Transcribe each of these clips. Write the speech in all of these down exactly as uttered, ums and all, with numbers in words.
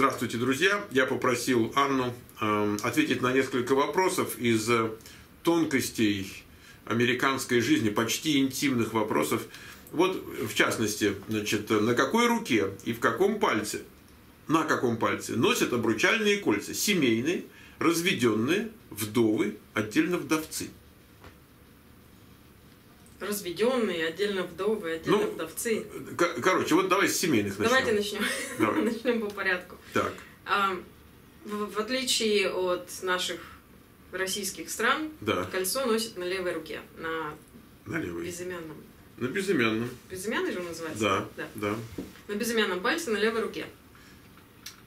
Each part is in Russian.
Здравствуйте, друзья! Я попросил Анну э, ответить на несколько вопросов из тонкостей американской жизни, почти интимных вопросов. Вот, в частности, значит, на какой руке и в каком пальце, на каком пальце носят обручальные кольца? Семейные, разведенные, вдовы, отдельно вдовцы. Разведенные, отдельно вдовы, отдельно ну, вдовцы. Короче, вот давай с семейных начнем. Давайте начнем. Давай. Начнем по порядку. Так. А, в, в отличие от наших российских стран, да. Кольцо носит на левой руке. На, на левой. Безымянном. На безымянном. Безымянный же он называется? Да. Да. да. На безымянном пальце, на левой руке.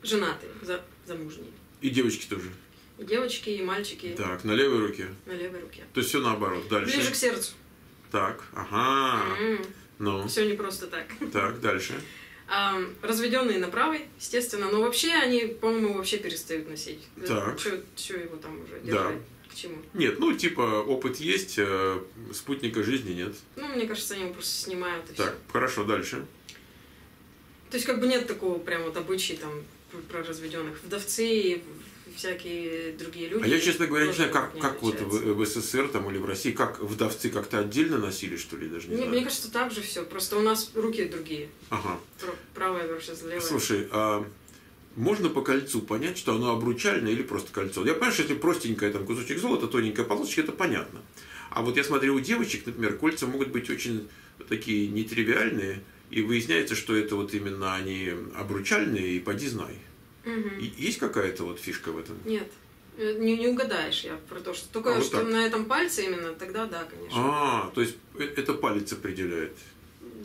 Женатые, за, замужние. И девочки тоже. И девочки, и мальчики. Так, на левой руке. На левой руке. То есть все наоборот. Дальше. Ближе к сердцу. Так, ага. Mm-hmm. ну. Все не просто так. Так, дальше. А, разведенные на правой, естественно, но вообще они, по-моему, вообще перестают носить. Так. Что его там уже держать? Да. К чему? Нет, ну типа опыт есть, э, спутника жизни нет. Ну, мне кажется, они его просто снимают. И так, все. Хорошо, дальше. То есть как бы нет такого прям вот обычаи там про разведенных. Вдовцы и всякие другие люди. А я, честно говоря, не знаю, как, не как вот в, в СССР там, или в России, как вдовцы как-то отдельно носили, что ли, даже не, не знаю. Мне кажется, так же все. Просто у нас руки другие. Ага. Правая вообще левая. Слушай, а можно по кольцу понять, что оно обручальное или просто кольцо? Я понимаю, что если простенькое там кусочек золота, тоненькая полосочка, это понятно. А вот я смотрю, у девочек, например, кольца могут быть очень такие нетривиальные, и выясняется, что это вот именно они обручальные, и поди знай. Угу. Есть какая-то вот фишка в этом? Нет, не, не угадаешь я про то, что только а вот что так. на этом пальце именно, тогда да, конечно. А, то есть это палец определяет.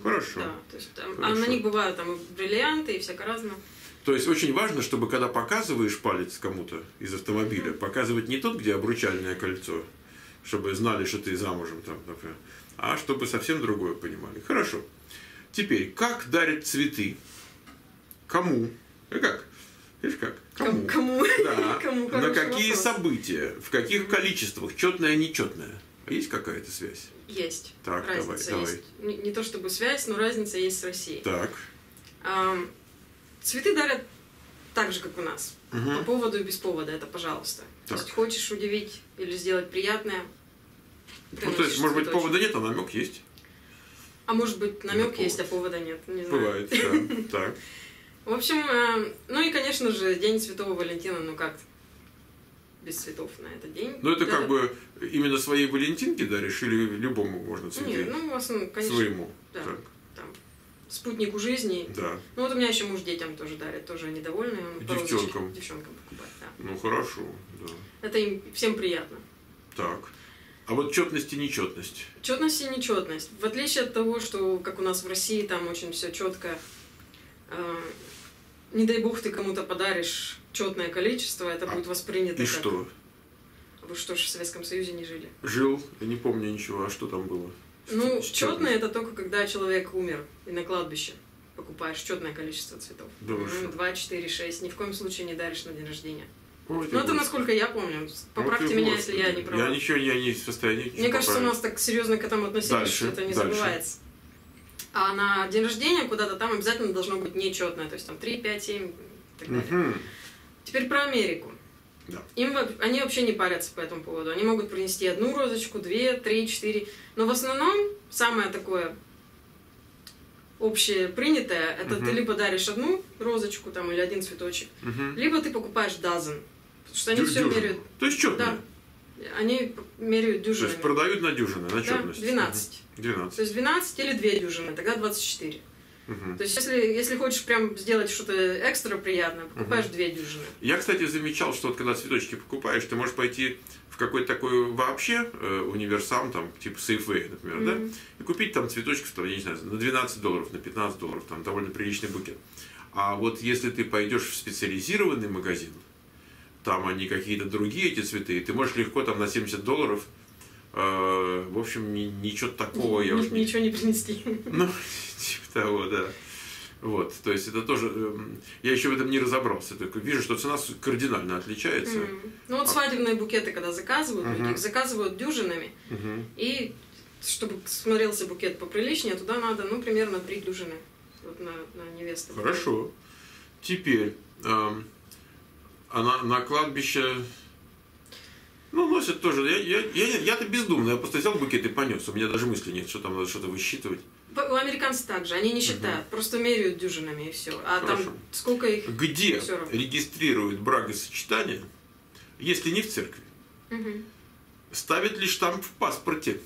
Хорошо. Да, то есть там, Хорошо. А на них бывают там бриллианты и всякое разное. То есть очень важно, чтобы когда показываешь палец кому-то из автомобиля, угу. показывать не тот, где обручальное кольцо, чтобы знали, что ты замужем, там, например, а чтобы совсем другое понимали. Хорошо. Теперь, как дарят цветы? Кому? И как? Видишь как? Кому? Кому? Да. Кому? На какие вопрос. события? В каких mm-hmm. количествах? Четное, нечетное? Есть какая-то связь? Есть. Так, разница давай, есть. давай. Не, не то чтобы связь, но разница есть с Россией. Так. А, цветы дарят так же, как у нас. Mm-hmm. По поводу и без повода. Это пожалуйста. Так. То есть хочешь удивить или сделать приятное? Ну, то есть, может быть, повода нет, а намек есть? А может быть, намек ну, есть, повод. а повода нет. Не знаю. Бывает, да. Так. В общем, э, ну и, конечно же, День Святого Валентина, ну как без цветов на этот день. Ну это да, как да. бы именно своей Валентинке даришь или любому можно цветы? Нет, ну в основном, конечно. Своему. Да, там, спутнику жизни. Да. Ну вот у меня еще муж детям тоже дарит, тоже они довольны. Девчонкам. Девчонкам покупать, да. Ну хорошо, да. Это им всем приятно. Так. А вот четность и нечетность? Четность и нечетность. В отличие от того, что как у нас в России там очень все четко. Э, Не дай бог ты кому-то подаришь четное количество, это а, будет воспринято. И как... что? Вы что ж в Советском Союзе не жили? Жил, я не помню ничего, а что там было? Ну, четное это только когда человек умер и на кладбище покупаешь четное количество цветов. Да, ну, два, четыре, шесть, ни в коем случае не даришь на день рождения. Ну, это насколько я помню. Поправьте меня, если я не права. Я ничего, я не в состоянии. Мне кажется, у нас так серьезно к этому относились, что это не забывается. А на день рождения куда-то там обязательно должно быть нечетное, то есть там три, пять, семь и так далее. Угу. Теперь про Америку. Да. Им, они вообще не парятся по этому поводу. Они могут принести одну розочку, две, три, четыре. Но в основном самое такое общепринятое, это угу. ты либо даришь одну розочку там, или один цветочек, угу. либо ты покупаешь дазен. Потому что они Дю все меряют. То есть четное? Да. Они меряют дюжинами. То есть продают на дюжины, на четность. Да, двенадцать. Угу. двенадцать. То есть двенадцать или две дюжины, тогда двадцать четыре. Угу. То есть если, если хочешь прям сделать что-то экстра приятное, покупаешь угу. две дюжины. Я, кстати, замечал, что вот когда цветочки покупаешь, ты можешь пойти в какой-то такой вообще э, универсам, там, типа Safeway, например, угу. да, и купить там цветочков, там, я не знаю, на двенадцать долларов, на пятнадцать долларов, там довольно приличный букет. А вот если ты пойдешь в специализированный магазин, там они какие-то другие эти цветы, и ты можешь легко там на семьдесят долларов, э, в общем, ни, ничего такого я уже... Ничего не принести. Ну, типа того, да. Вот, то есть это тоже... Э, я еще в этом не разобрался, только вижу, что цена кардинально отличается. Mm-hmm. Ну вот а... свадебные букеты, когда заказывают, uh-huh. их заказывают дюжинами, uh-huh. и чтобы смотрелся букет поприличнее, туда надо, ну, примерно три дюжины вот на, на невесту. Хорошо. Теперь э, она на кладбище, ну, носят тоже. Я, я, я, я-то бездумный, я просто взял букет и понес. У меня даже мысли нет, что там надо что-то высчитывать. У американцев так же, они не считают, угу. просто меряют дюжинами и все. А Хорошо. там сколько их? Где регистрируют бракосочетание, если не в церкви? Угу. Ставят ли штамп в паспорте?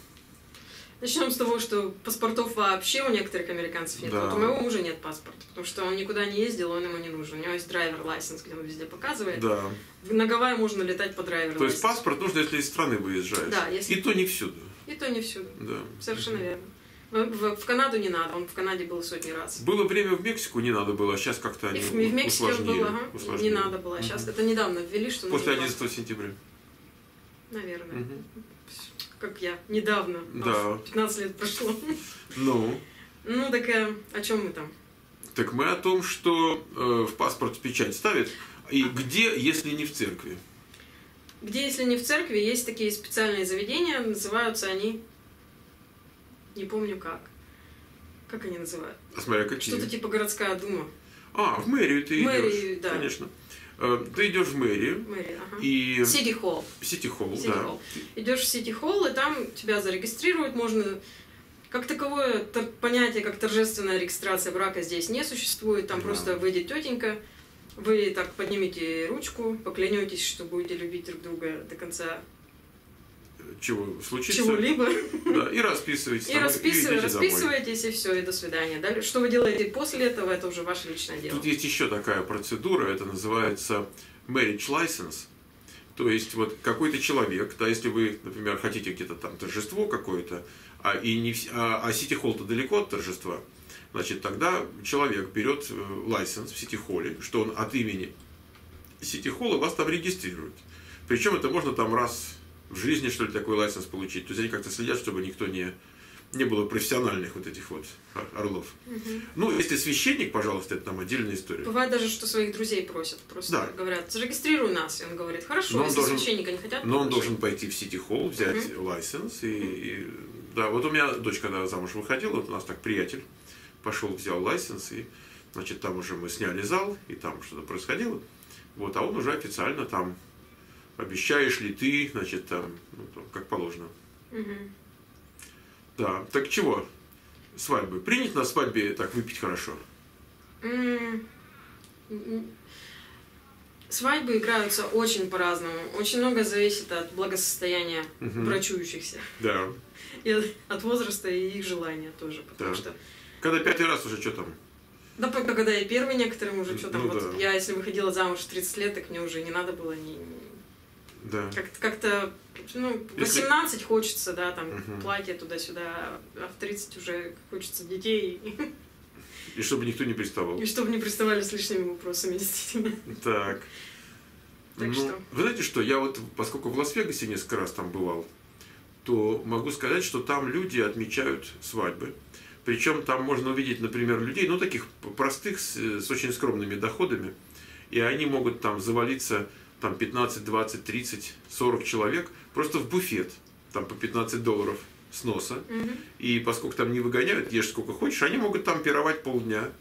Начнем с того, что паспортов вообще у некоторых американцев нет. Да. Вот у моего мужа нет паспорта, потому что он никуда не ездил, он ему не нужен. У него есть драйвер-лайсенс, где он везде показывает. Да. На Гавайи можно летать по драйвер-лайсенсу. То есть паспорт нужно, если из страны выезжаешь. Да, если... И то не всюду. И то не всюду. Да. Совершенно верно. В, в Канаду не надо, он в Канаде был сотни раз. Было время в Мексику, не надо было, а сейчас как-то они усложнили. В Мексике усложнили, было, ага, усложнили. не надо было, сейчас. Угу. Это недавно ввели, что... После одиннадцатого сентября. Наверное. Угу. Как я, недавно, да. пятнадцать лет прошло. Ну? Ну, так э, о чем мы там? Так мы о том, что э, в паспорт печать ставят. И где, если не в церкви? Где, если не в церкви, есть такие специальные заведения, называются они, не помню как. Как они называют? А смотри, какие? Что-то типа городская дума. А, в мэрию ты идешь, да. Конечно. Ты идешь в мэрию, мэрию ага. и... Сити-холл. Сити-холл, да. Идешь в Сити-холл, и там тебя зарегистрируют, можно... Как таковое понятие, как торжественная регистрация брака здесь не существует, там да. просто выйдет тетенька, вы так поднимете ручку, поклянетесь, что будете любить друг друга до конца... Чего случится? Чего-либо. Да, и расписывайтесь. И, распис... и расписывайтесь, домой. и все, и до свидания. Да? Что вы делаете после этого, это уже ваше личное дело. Тут есть еще такая процедура, это называется marriage license. То есть, вот какой-то человек, да, если вы, например, хотите где-то там торжество какое-то, а, и не... а, а сити-холл-то далеко от торжества, значит, тогда человек берет лайсенс в сити-холле, что он от имени сити-холла вас там регистрирует. Причем это можно там раз... в жизни, что ли, такой лайсенс получить. То есть они как-то следят, чтобы никто не, не было профессиональных вот этих вот орлов. Угу. Ну, если священник, пожалуйста, это там отдельная история. Бывает даже, что своих друзей просят. Просто да. говорят, зарегистрируй нас. И он говорит, хорошо, но если должен, священника не хотят. Но он должен пойти в сити-холл, взять угу. лайсенс. И, и, да, вот у меня дочь, когда замуж выходила, вот у нас так приятель пошел, взял лайсенс. И, значит, там уже мы сняли зал, и там что-то происходило. Вот, а он уже официально там... Обещаешь ли ты, значит, там, ну, там как положено. Угу. Да, так чего? Свадьбы. Принято на свадьбе так выпить хорошо? Mm. Свадьбы играются очень по-разному. Очень много зависит от благосостояния угу. брачующихся. Да. И от возраста и их желания тоже. Потому да. что... Когда пятый раз уже что там? Да, пока когда я первый, некоторым уже что там. Ну, вот да. Я, если выходила замуж в тридцать лет, так мне уже не надо было ни... Да. Как-то, ну, восемнадцать если... хочется, да, там, угу. платье туда-сюда, а в тридцать уже хочется детей. И чтобы никто не приставал. И чтобы не приставали с лишними вопросами, действительно. Так. Так ну, что? Вы знаете что, я вот, поскольку в Лас-Вегасе несколько раз там бывал, то могу сказать, что там люди отмечают свадьбы. Причем там можно увидеть, например, людей, ну, таких простых, с, с очень скромными доходами, и они могут там завалиться... там пятнадцать, двадцать, тридцать, сорок человек, просто в буфет, там по пятнадцать долларов с носа. Угу. И поскольку там не выгоняют, ешь сколько хочешь, они могут там пировать полдня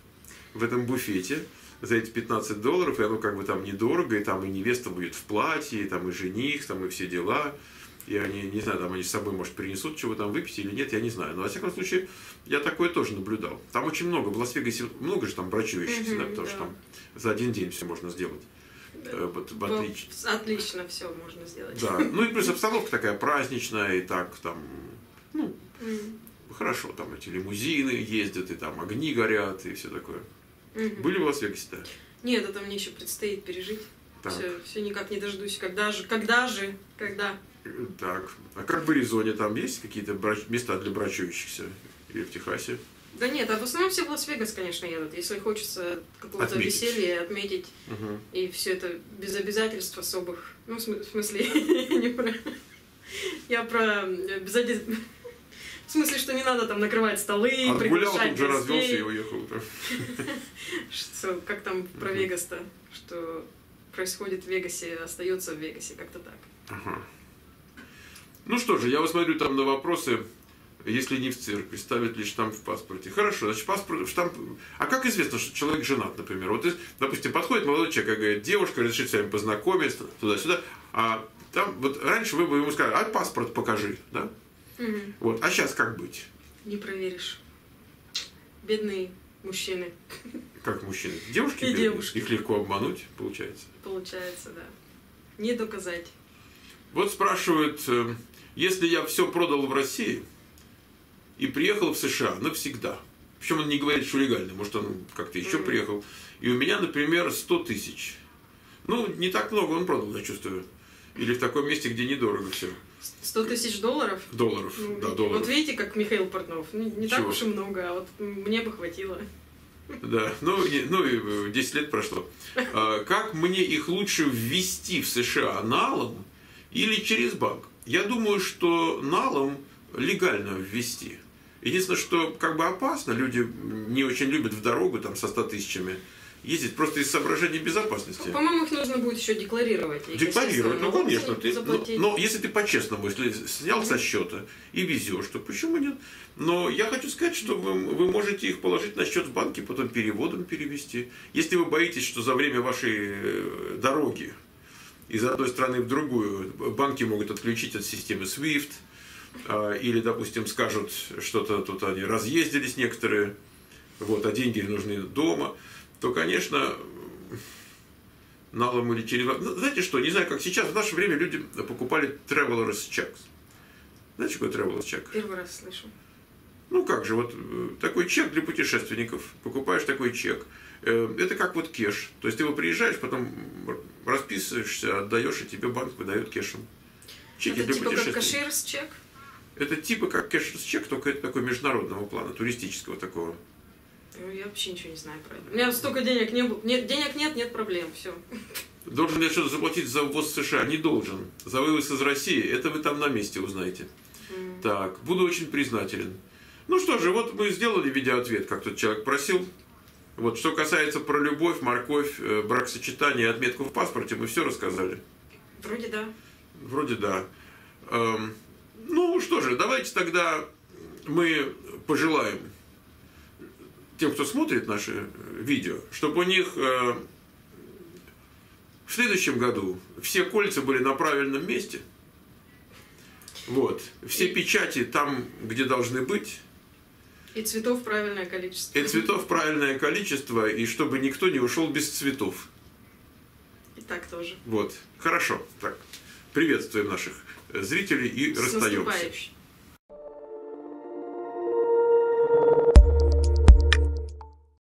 в этом буфете за эти пятнадцать долларов, и оно как бы там недорого, и там и невеста будет в платье, и там и жених, там и все дела. И они, не знаю, там они с собой, может, принесут, чего там выпить или нет, я не знаю. Но, во всяком случае, я такое тоже наблюдал. Там очень много, в Лас-Вегасе много же там брачующихся, угу, да, потому да. что там за один день все можно сделать. Отлично. Отлично все можно сделать. Да. Ну и плюс обстановка такая праздничная, и так там, ну, mm. хорошо, там эти лимузины ездят, и там огни горят, и все такое. Mm -hmm. Были у вас Вегасе? Нет, это мне еще предстоит пережить. Все, все никак не дождусь. Когда же, когда же, когда. Так, а как в Аризоне, там есть какие-то брач... места для брачующихся? Или в Техасе? Да нет, а в основном все в Лас-Вегас, конечно, едут. Если хочется какого-то веселья отметить, угу. и все это без обязательств особых. Ну, в смысле, не про... Я про обязательства... В смысле, что не надо там накрывать столы, приглашать гостей. Отгулял, тут же развелся и уехал. Как там про Вегас-то? Что происходит в Вегасе, остается в Вегасе, как-то так. Ну что же, я вот смотрю там на вопросы... если не в церкви, ставят лишь штамп в паспорте. Хорошо, значит, паспорт, штамп... А как известно, что человек женат, например? Вот, допустим, подходит молодой человек, и говорит, девушка, разрешите с вами познакомиться, туда-сюда. А там, вот раньше вы бы ему сказали, а паспорт покажи, да? Угу. Вот, а сейчас как быть? Не проверишь. Бедные мужчины. Как мужчины? Девушки и девушки. Их легко обмануть, получается? Получается, да. Не доказать. Вот спрашивают, если я все продал в России и приехал в США навсегда, причем он не говорит, что легально, может он как-то еще mm-hmm. приехал, и у меня, например, сто тысяч. Ну, не так много он продал, я чувствую. Или в таком месте, где недорого все. сто тысяч долларов? Долларов, ну, да, долларов. Вот видите, как Михаил Портнов, не, не так уж и много, а вот мне бы хватило. Да, ну и ну, десять лет прошло. Как мне их лучше ввести в США, налом или через банк? Я думаю, что налом легально ввести. Единственное, что как бы опасно, люди не очень любят в дорогу там со ста тысячами ездить, просто из соображений безопасности. По-моему, их нужно будет еще декларировать. Декларировать, ну конечно. Ты, но, но если ты по-честному, если снял со счета и везешь, то почему нет? Но я хочу сказать, что вы, вы можете их положить на счет в банке, потом переводом перевести. Если вы боитесь, что за время вашей дороги из одной страны в другую банки могут отключить от системы свифт, или, допустим, скажут, что-то тут они разъездились некоторые, вот, а деньги нужны дома, то, конечно, налом или через... Ну, знаете что, не знаю, как сейчас, в наше время люди покупали traveler's checks. Знаете, какой traveler's check? Первый раз слышу. Ну как же, вот такой чек для путешественников, покупаешь такой чек. Это как вот кеш, то есть ты его приезжаешь, потом расписываешься, отдаешь, и тебе банк выдает кешем. Чеки это для типа путешественников. Как кэширс чек? Это типа как кэширс чек, только это такой международного плана, туристического такого. Я вообще ничего не знаю про это. У меня столько денег не было. Нет, денег нет, нет проблем, все. Должен я что-то заплатить за ввоз в США? Не должен. За вывоз из России, это вы там на месте узнаете. Mm. Так, буду очень признателен. Ну что же, вот мы сделали видеоответ, как тот человек просил. Вот, что касается про любовь, морковь, бракосочетание, отметку в паспорте, мы все рассказали. Вроде да. Вроде да. Эм, ну что же, давайте тогда мы пожелаем тем, кто смотрит наши видео, чтобы у них э, в следующем году все кольца были на правильном месте, вот, все печати там, где должны быть. И цветов правильное количество. И цветов правильное количество, и чтобы никто не ушел без цветов. И так тоже. Вот, хорошо. Так, приветствуем наших зрителей и расстаемся.